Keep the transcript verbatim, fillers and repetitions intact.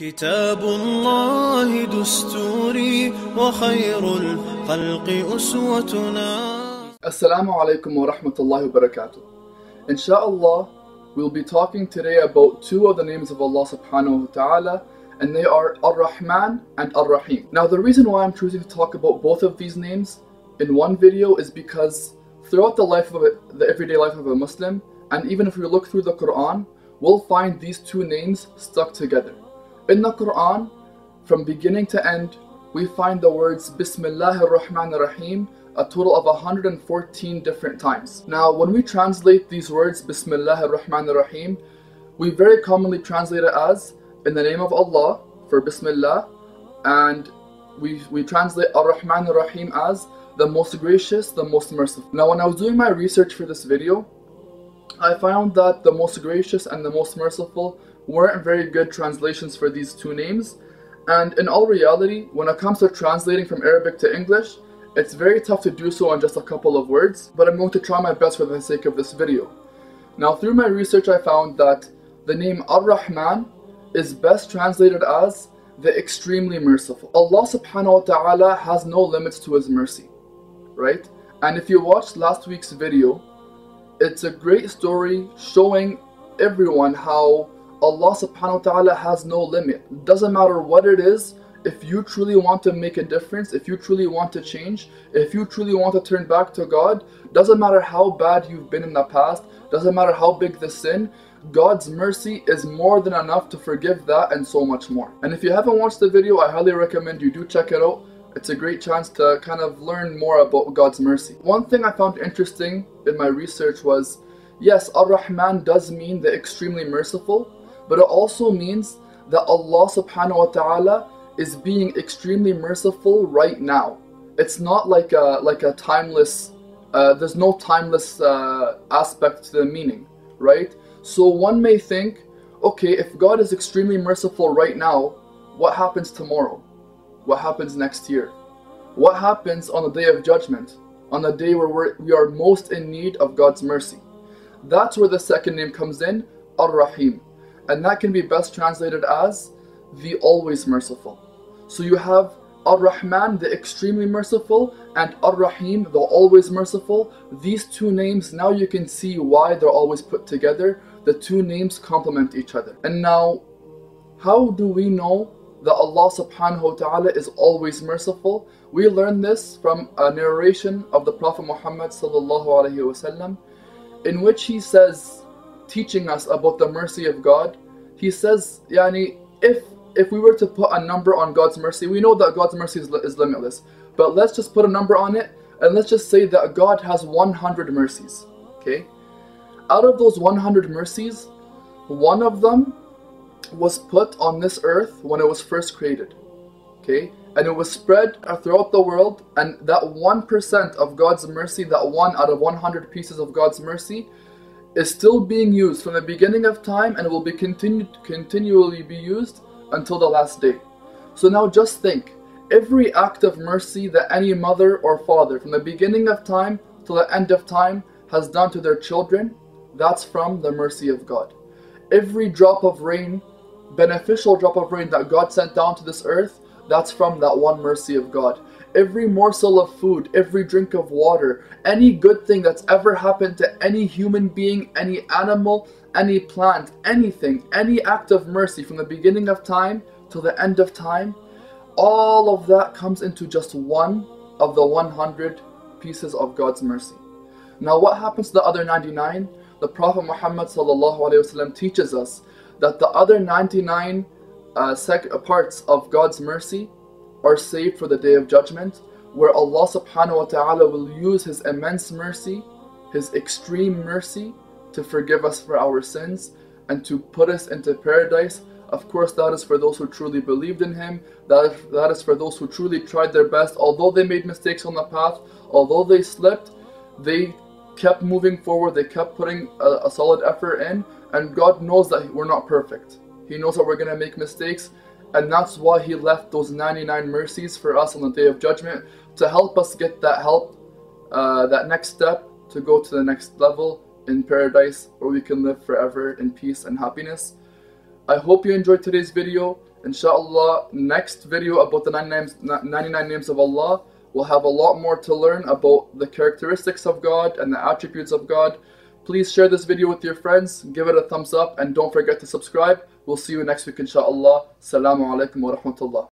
كتاب الله دستوري وخير الخلق أسوتنا. Assalamu alaikum wa rahmatullahi wa barakatuh. Insha'Allah, we'll be talking today about two of the names of Allah subhanahu wa ta'ala, and they are Ar-Rahman and Ar-Rahim. Now, the reason why I'm choosing to talk about both of these names in one video is because throughout the life of a, the everyday life of a Muslim, and even if we look through the Quran, we'll find these two names stuck together. In the Quran, from beginning to end, we find the words Bismillah ar-Rahman ar-Rahim a total of one hundred fourteen different times. Now, when we translate these words Bismillah ar-Rahman ar-Rahim, we very commonly translate it as in the name of Allah for Bismillah, and we, we translate ar-Rahman ar-Rahim as the most gracious, the most merciful. Now, when I was doing my research for this video, I found that the most gracious and the most merciful weren't very good translations for these two names, and in all reality, when it comes to translating from Arabic to English, it's very tough to do so in just a couple of words, but I'm going to try my best for the sake of this video. Now, through my research, I found that the name Ar-Rahman is best translated as the extremely merciful. Allah subhanahu wa ta'ala has no limits to his mercy, right? And if you watched last week's video, it's a great story showing everyone how Allah subhanahu wa ta'ala has no limit. It doesn't matter what it is. If you truly want to make a difference, if you truly want to change, if you truly want to turn back to God, doesn't matter how bad you've been in the past, doesn't matter how big the sin, God's mercy is more than enough to forgive that and so much more. And if you haven't watched the video, I highly recommend you do check it out. It's a great chance to kind of learn more about God's mercy. One thing I found interesting in my research was, yes, Ar-Rahman does mean the extremely merciful, but it also means that Allah subhanahu wa ta'ala is being extremely merciful right now. It's not like a, like a timeless, uh, there's no timeless uh, aspect to the meaning, right? So one may think, okay, if God is extremely merciful right now, what happens tomorrow? What happens next year? What happens on the day of judgment? On the day where we're, we are most in need of God's mercy? That's where the second name comes in, Ar-Rahim. And that can be best translated as the always merciful. So you have Ar-Rahman, the extremely merciful, and Ar-Rahim, the always merciful. These two names, now you can see why they're always put together. The two names complement each other. And now, how do we know that Allah subhanahu wa ta'ala is always merciful? We learn this from a narration of the Prophet Muhammad sallallahu alayhi wasallam, in which he says, teaching us about the mercy of God, he says, yani, if if we were to put a number on God's mercy, we know that God's mercy is, is limitless, but let's just put a number on it, and let's just say that God has one hundred mercies, okay? Out of those one hundred mercies, one of them was put on this earth when it was first created, okay? And it was spread throughout the world, and that one percent of God's mercy, that one out of one hundred pieces of God's mercy, is still being used from the beginning of time, and will be continued continually be used until the last day. So now just think, every act of mercy that any mother or father from the beginning of time till the end of time has done to their children, that's from the mercy of God. Every drop of rain, beneficial drop of rain that God sent down to this earth, that's from that one mercy of God. Every morsel of food, every drink of water, any good thing that's ever happened to any human being, any animal, any plant, anything, any act of mercy from the beginning of time till the end of time, all of that comes into just one of the one hundred pieces of God's mercy. Now, what happens to the other ninety-nine? The Prophet Muhammad ﷺ teaches us that the other ninety-nine uh, sec parts of God's mercy are saved for the day of judgment, where Allah subhanahu wa ta'ala will use his immense mercy, his extreme mercy, to forgive us for our sins and to put us into paradise. Of course, that is for those who truly believed in him, that is, that is for those who truly tried their best. Although they made mistakes on the path, although they slipped, they kept moving forward, they kept putting a, a solid effort in, and God knows that we're not perfect. He knows that we're going to make mistakes, and that's why he left those ninety-nine mercies for us on the day of judgment, to help us get that help, uh, that next step to go to the next level in paradise, where we can live forever in peace and happiness. I hope you enjoyed today's video. Inshallah, next video about the ninety-nine names of Allah, we'll have a lot more to learn about the characteristics of God and the attributes of God. Please share this video with your friends, give it a thumbs up, and don't forget to subscribe. We'll see you next week, inshallah. Assalamu alaikum wa rahmatullah.